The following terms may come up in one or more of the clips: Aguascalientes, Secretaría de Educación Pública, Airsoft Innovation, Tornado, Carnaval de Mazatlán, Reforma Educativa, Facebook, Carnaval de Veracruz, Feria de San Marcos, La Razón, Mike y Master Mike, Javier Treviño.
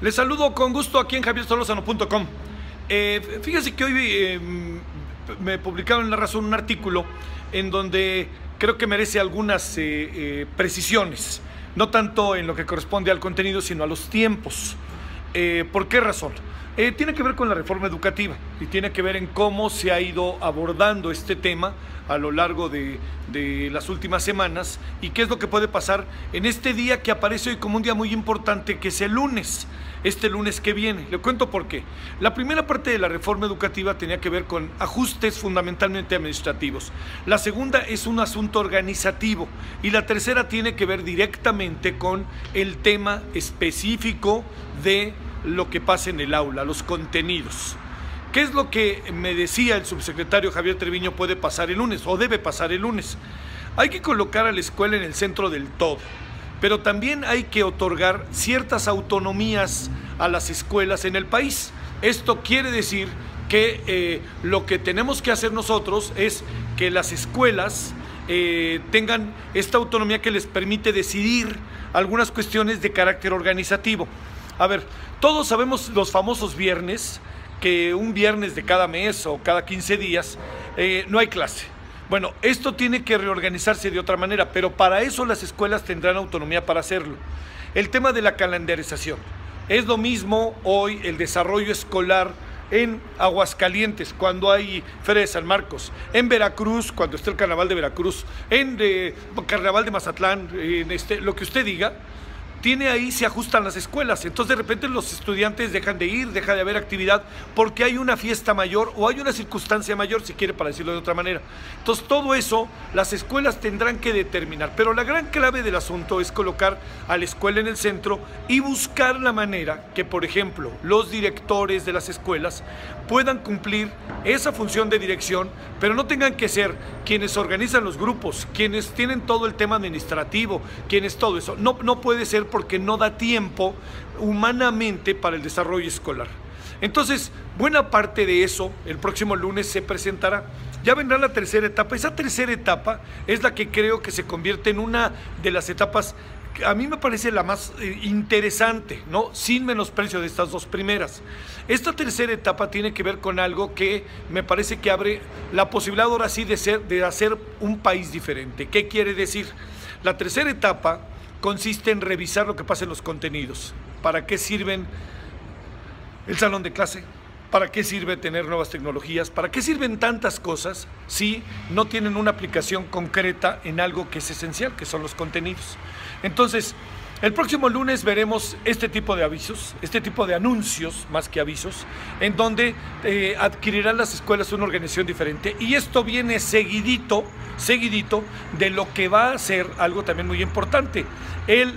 Les saludo con gusto aquí en javiersolozano.com. Fíjense que hoy me publicaron en La Razón un artículo en donde creo que merece algunas precisiones, no tanto en lo que corresponde al contenido, sino a los tiempos. ¿Por qué razón? Tiene que ver con la reforma educativa y tiene que ver en cómo se ha ido abordando este tema a lo largo de las últimas semanas y qué es lo que puede pasar en este día que aparece hoy como un día muy importante, que es el lunes, este lunes que viene. Le cuento por qué. La primera parte de la reforma educativa tenía que ver con ajustes fundamentalmente administrativos. La segunda es un asunto organizativo y la tercera tiene que ver directamente con el tema específico de lo que pasa en el aula, los contenidos. ¿Qué es lo que me decía el subsecretario Javier Treviño puede pasar el lunes o debe pasar el lunes? Hay que colocar a la escuela en el centro del todo, pero también hay que otorgar ciertas autonomías a las escuelas en el país. Esto quiere decir que lo que tenemos que hacer nosotros es que las escuelas tengan esta autonomía que les permite decidir algunas cuestiones de carácter organizativo. A ver, todos sabemos los famosos viernes, que un viernes de cada mes o cada 15 días no hay clase. Bueno, esto tiene que reorganizarse de otra manera, pero para eso las escuelas tendrán autonomía para hacerlo. El tema de la calendarización. Es lo mismo hoy el desarrollo escolar en Aguascalientes, cuando hay Feria de San Marcos, en Veracruz, cuando está el Carnaval de Veracruz, en Carnaval de Mazatlán, en lo que usted diga. Tiene ahí, se ajustan las escuelas, entonces de repente los estudiantes dejan de ir, deja de haber actividad porque hay una fiesta mayor o hay una circunstancia mayor, si quiere, para decirlo de otra manera. Entonces todo eso las escuelas tendrán que determinar, pero la gran clave del asunto es colocar a la escuela en el centro y buscar la manera que, por ejemplo, los directores de las escuelas puedan cumplir esa función de dirección, pero no tengan que ser quienes organizan los grupos, quienes tienen todo el tema administrativo, quienes todo eso. No puede ser, porque no da tiempo humanamente para el desarrollo escolar. Entonces, buena parte de eso el próximo lunes se presentará. Ya vendrá la tercera etapa. Esa tercera etapa es la que creo que se convierte en una de las etapas, a mí me parece la más interesante, ¿no? Sin menosprecio de estas dos primeras. Esta tercera etapa tiene que ver con algo que me parece que abre la posibilidad ahora sí de hacer un país diferente. ¿Qué quiere decir? La tercera etapa consiste en revisar lo que pasa en los contenidos. ¿Para qué sirven el salón de clase? ¿Para qué sirve tener nuevas tecnologías? ¿Para qué sirven tantas cosas si no tienen una aplicación concreta en algo que es esencial, que son los contenidos? Entonces, el próximo lunes veremos este tipo de avisos, este tipo de anuncios, más que avisos, en donde adquirirán las escuelas una organización diferente. Y esto viene seguidito de lo que va a ser algo también muy importante, el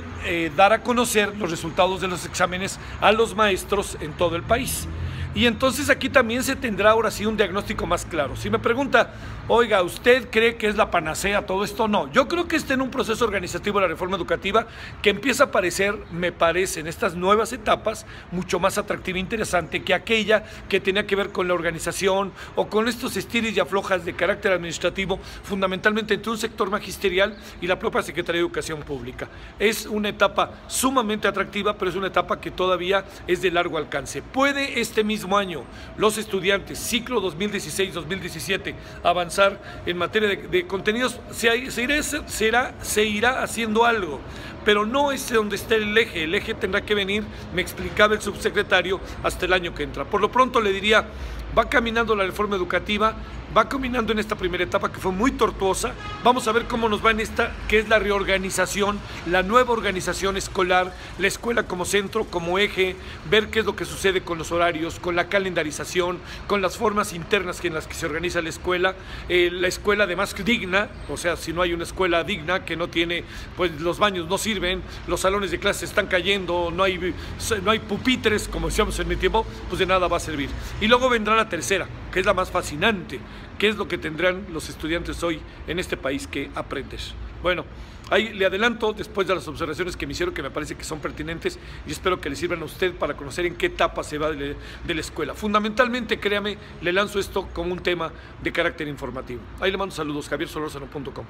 dar a conocer los resultados de los exámenes a los maestros en todo el país. Y entonces aquí también se tendrá ahora sí un diagnóstico más claro. Si me pregunta, oiga, ¿usted cree que es la panacea todo esto? No, yo creo que está en un proceso organizativo de la reforma educativa que empieza a aparecer, me parece, en estas nuevas etapas, mucho más atractiva e interesante que aquella que tenía que ver con la organización o con estos estiris y aflojas de carácter administrativo, fundamentalmente entre un sector magisterial y la propia Secretaría de Educación Pública. Es una etapa sumamente atractiva, pero es una etapa que todavía es de largo alcance. ¿Puede este mismo año los estudiantes, ciclo 2016-2017, avanzar en materia de contenidos? Se irá haciendo algo, pero no es donde está el eje. El eje tendrá que venir, me explicaba el subsecretario, hasta el año que entra. Por lo pronto le diría, va caminando la reforma educativa, va caminando en esta primera etapa que fue muy tortuosa. Vamos a ver cómo nos va en esta, que es la reorganización, la nueva organización escolar, la escuela como centro, como eje, ver qué es lo que sucede con los horarios, con la calendarización, con las formas internas en las que se organiza la escuela además digna. O sea, si no hay una escuela digna, que no tiene, pues los baños no sirven, los salones de clases están cayendo, no hay pupitres, como decíamos en mi tiempo, pues de nada va a servir. Y luego vendrá la tercera, que es la más fascinante, que es lo que tendrán los estudiantes hoy en este país que aprender. Bueno, ahí le adelanto, después de las observaciones que me hicieron, que me parece que son pertinentes y espero que le sirvan a usted para conocer en qué etapa se va de la escuela. Fundamentalmente, créame, le lanzo esto como un tema de carácter informativo. Ahí le mando saludos, javiersolozano.com.